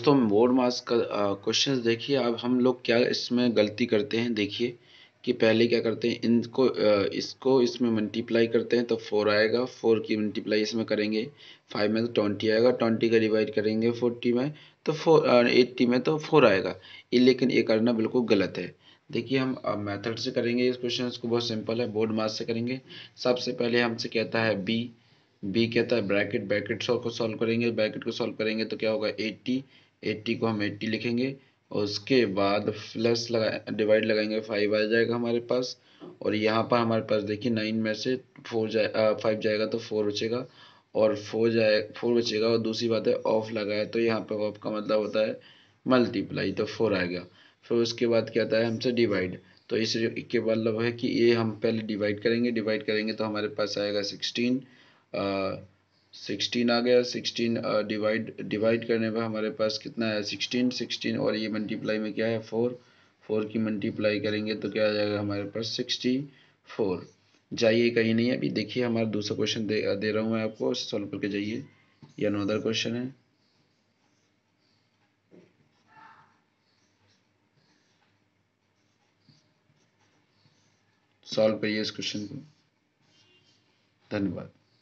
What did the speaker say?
दोस्तों बोडमास का क्वेश्चंस देखिए, अब हम लोग क्या इसमें गलती करते हैं। देखिए कि पहले क्या करते हैं, इनको इसको इसमें मल्टीप्लाई करते हैं तो 4 आएगा, 4 की मल्टीप्लाई इसमें करेंगे 5 में तो 20 आएगा, 20 का डिवाइड करेंगे 40 में तो 80 में तो 4 आएगा। लेकिन ये करना बिल्कुल गलत है। देखिए हम मेथड से करेंगे इस क्वेश्चन को, बहुत सिंपल है, बोडमास से करेंगे। सबसे पहले हमसे कहता है बी कहता है ब्रैकेट, ब्रैकेट को सॉल्व करेंगे, ब्रैकेट को सॉल्व करेंगे तो क्या होगा 80 को हम 80 लिखेंगे और उसके बाद प्लस डिवाइड लगाएंगे 5 आ जाएगा हमारे पास। और यहाँ पर हमारे पास देखिए 9 में से 5 जाएगा तो 4 बचेगा और 4 बचेगा। और दूसरी बात है ऑफ लगाए तो यहाँ पर ऑफ का मतलब होता है मल्टीप्लाई तो 4 आएगा। फिर उसके बाद क्या आता है हमसे डिवाइड, तो इस के मतलब है कि ये हम पहले डिवाइड करेंगे, डिवाइड करेंगे तो हमारे पास आएगा 16 आ गया। 16 डिवाइड करने पर हमारे पास कितना है 16 और ये मल्टीप्लाई में क्या है 4 की मल्टीप्लाई करेंगे तो क्या आ जाएगा हमारे पास 64। जाइए कहीं नहीं, अभी देखिए हमारा दूसरा क्वेश्चन दे रहा हूँ मैं आपको, सॉल्व करके जाइए। ये अनदर क्वेश्चन है, सॉल्व करिए इस क्वेश्चन को। धन्यवाद।